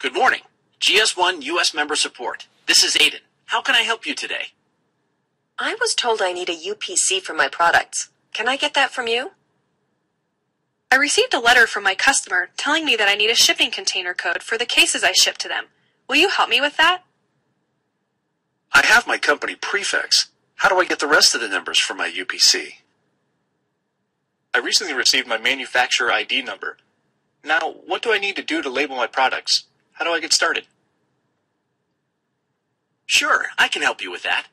Good morning, GS1 U.S. Member Support. This is Aiden. How can I help you today? I was told I need a UPC for my products. Can I get that from you? I received a letter from my customer telling me that I need a shipping container code for the cases I ship to them. Will you help me with that? I have my company prefix. How do I get the rest of the numbers for my UPC? I recently received my manufacturer ID number. Now, what do I need to do to label my products? How do I get started? Sure, I can help you with that.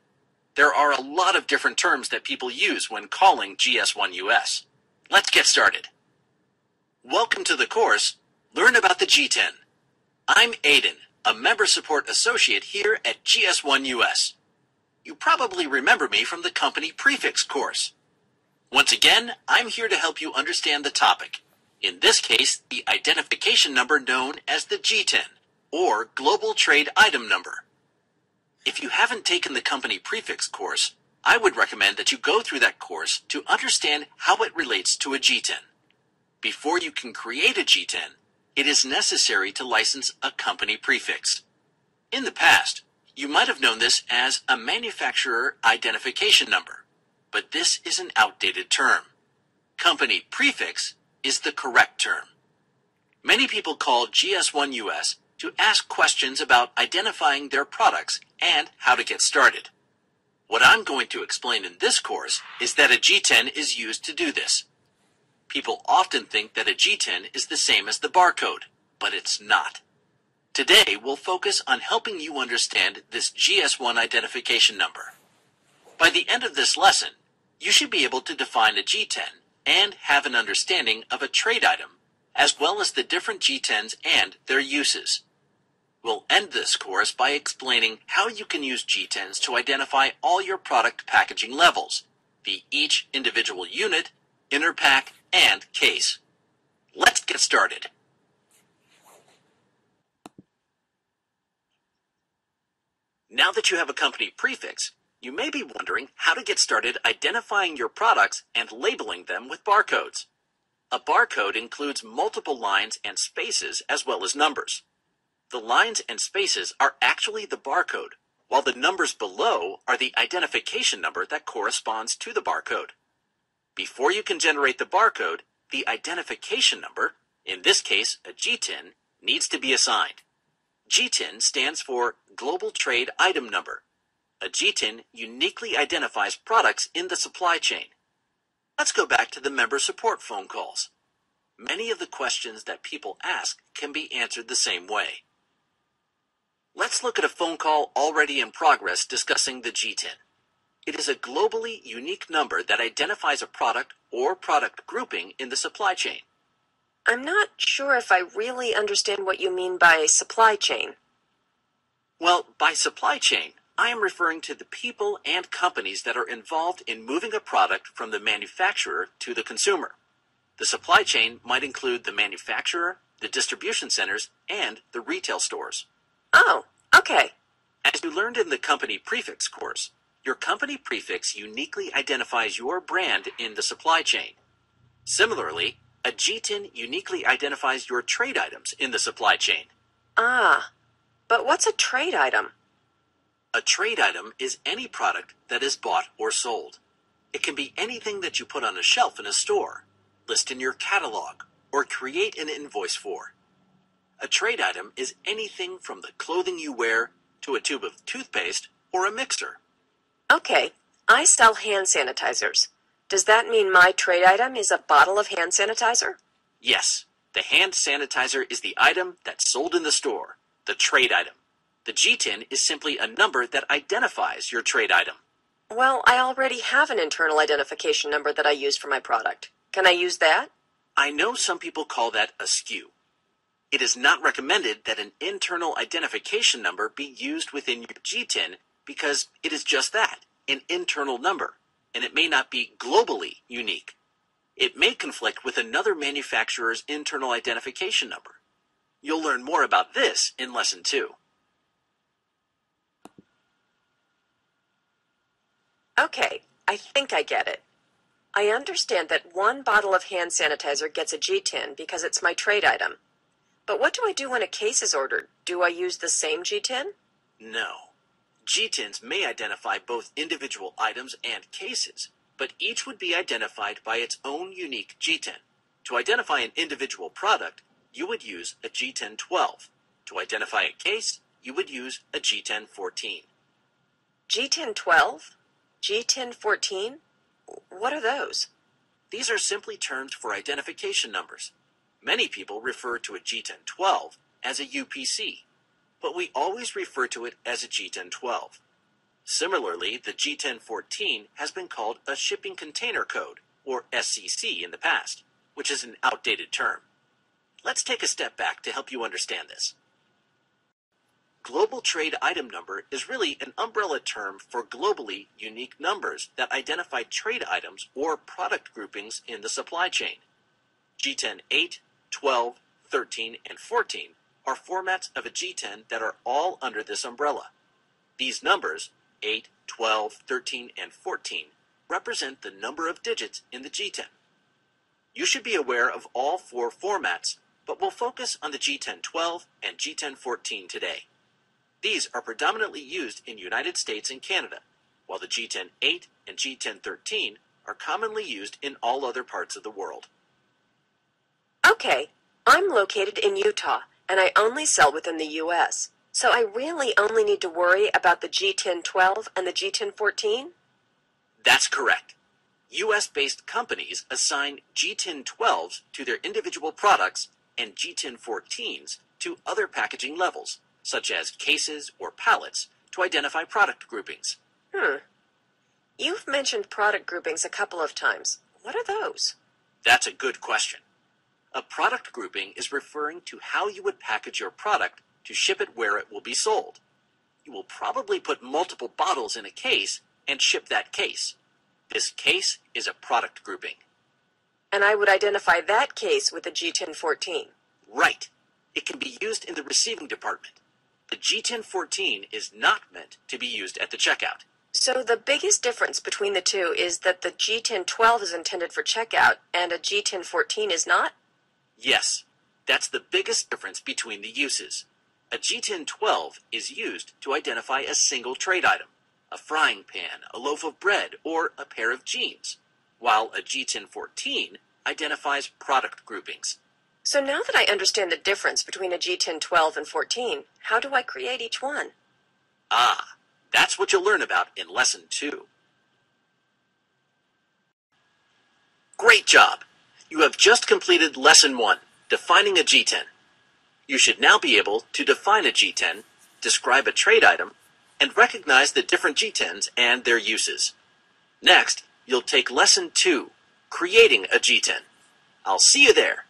There are a lot of different terms that people use when calling GS1 US. Let's get started. Welcome to the course, Learn About the GTIN. I'm Aiden, a Member Support Associate here at GS1 US. You probably remember me from the Company Prefix course. Once again, I'm here to help you understand the topic. In this case, the identification number known as the GTIN, or Global Trade Item Number. If you haven't taken the Company Prefix course, I would recommend that you go through that course to understand how it relates to a GTIN. Before you can create a GTIN, it is necessary to license a company prefix. In the past, you might have known this as a manufacturer identification number, but this is an outdated term. Company prefix is the correct term. Many people call GS1 US to ask questions about identifying their products and how to get started. What I'm going to explain in this course is that a GTIN is used to do this. People often think that a GTIN is the same as the barcode, but it's not. Today, we'll focus on helping you understand this GS1 identification number. By the end of this lesson, you should be able to define a GTIN and have an understanding of a trade item, as well as the different GTINs and their uses. We'll end this course by explaining how you can use GTINs to identify all your product packaging levels, each individual unit, inner pack, and case. Let's get started. Now that you have a company prefix, you may be wondering how to get started identifying your products and labeling them with barcodes. A barcode includes multiple lines and spaces as well as numbers. The lines and spaces are actually the barcode, while the numbers below are the identification number that corresponds to the barcode. Before you can generate the barcode, the identification number, in this case a GTIN, needs to be assigned. GTIN stands for Global Trade Item Number. A GTIN uniquely identifies products in the supply chain. Let's go back to the member support phone calls. Many of the questions that people ask can be answered the same way. Let's look at a phone call already in progress discussing the GTIN. It is a globally unique number that identifies a product or product grouping in the supply chain. I'm not sure if I really understand what you mean by supply chain. Well, by supply chain, I am referring to the people and companies that are involved in moving a product from the manufacturer to the consumer. The supply chain might include the manufacturer, the distribution centers, and the retail stores. Oh, okay. As you learned in the company prefix course, your company prefix uniquely identifies your brand in the supply chain. Similarly, a GTIN uniquely identifies your trade items in the supply chain. Ah, but what's a trade item? A trade item is any product that is bought or sold. It can be anything that you put on a shelf in a store, list in your catalog, or create an invoice for. A trade item is anything from the clothing you wear to a tube of toothpaste or a mixer. Okay, I sell hand sanitizers. Does that mean my trade item is a bottle of hand sanitizer? Yes, the hand sanitizer is the item that's sold in the store, the trade item. The GTIN is simply a number that identifies your trade item. Well, I already have an internal identification number that I use for my product. Can I use that? I know some people call that a SKU. It is not recommended that an internal identification number be used within your GTIN because it is just that, an internal number, and it may not be globally unique. It may conflict with another manufacturer's internal identification number. You'll learn more about this in Lesson 2. Okay, I think I get it. I understand that one bottle of hand sanitizer gets a GTIN because it's my trade item. But what do I do when a case is ordered? Do I use the same GTIN? No. GTINs may identify both individual items and cases, but each would be identified by its own unique GTIN. To identify an individual product, you would use a GTIN 12. To identify a case, you would use a GTIN 14. GTIN 12? GTIN 14? What are those? These are simply terms for identification numbers. Many people refer to a GTIN 12 as a UPC, but we always refer to it as a GTIN 12. Similarly, the GTIN 14 has been called a Shipping Container Code, or SCC, in the past, which is an outdated term. Let's take a step back to help you understand this. Global Trade Item Number is really an umbrella term for globally unique numbers that identify trade items or product groupings in the supply chain. GTIN 8, 12, 13, and 14 are formats of a GTIN that are all under this umbrella. These numbers, 8, 12, 13, and 14, represent the number of digits in the GTIN. You should be aware of all four formats, but we'll focus on the GTIN 12 and GTIN 14 today. These are predominantly used in the United States and Canada, while the GTIN 8 and GTIN 13 are commonly used in all other parts of the world. Okay, I'm located in Utah, and I only sell within the U.S., so I really only need to worry about the GTIN 12 and the GTIN 14? That's correct. U.S.-based companies assign GTIN 12s to their individual products and GTIN 14s to other packaging levels, such as cases or pallets, to identify product groupings. You've mentioned product groupings a couple of times. What are those? That's a good question. A product grouping is referring to how you would package your product to ship it where it will be sold. You will probably put multiple bottles in a case and ship that case. This case is a product grouping. And I would identify that case with a GTIN 14. Right. It can be used in the receiving department. The GTIN 14 is not meant to be used at the checkout. So the biggest difference between the two is that the GTIN 12 is intended for checkout and a GTIN 14 is not? Yes, that's the biggest difference between the uses. A GTIN 12 is used to identify a single trade item, a frying pan, a loaf of bread, or a pair of jeans, while a GTIN 14 identifies product groupings. So now that I understand the difference between a GTIN 12 and 14, how do I create each one? That's what you'll learn about in Lesson 2. Great job! You have just completed Lesson 1, Defining a GTIN. You should now be able to define a GTIN, describe a trade item, and recognize the different GTINs and their uses. Next, you'll take Lesson 2, Creating a GTIN. I'll see you there!